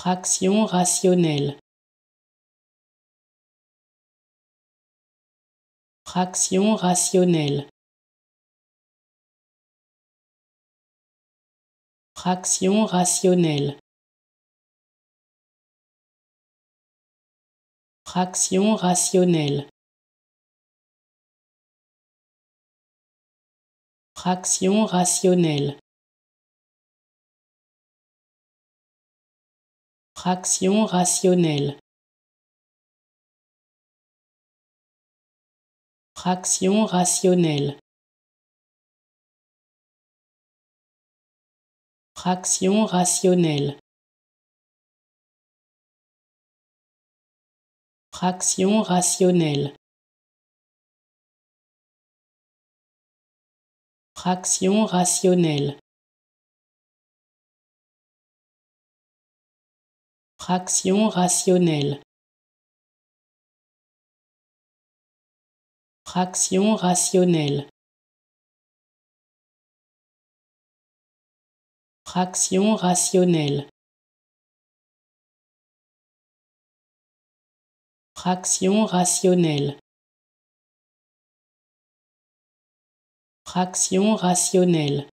fraction rationnelle, fraction rationnelle, fraction rationnelle, fraction rationnelle, fraction rationnelle, fraction rationnelle, fraction rationnelle, fraction rationnelle, fraction rationnelle, fraction rationnelle, fraction rationnelle, fraction rationnelle, fraction rationnelle, fraction rationnelle, fraction rationnelle,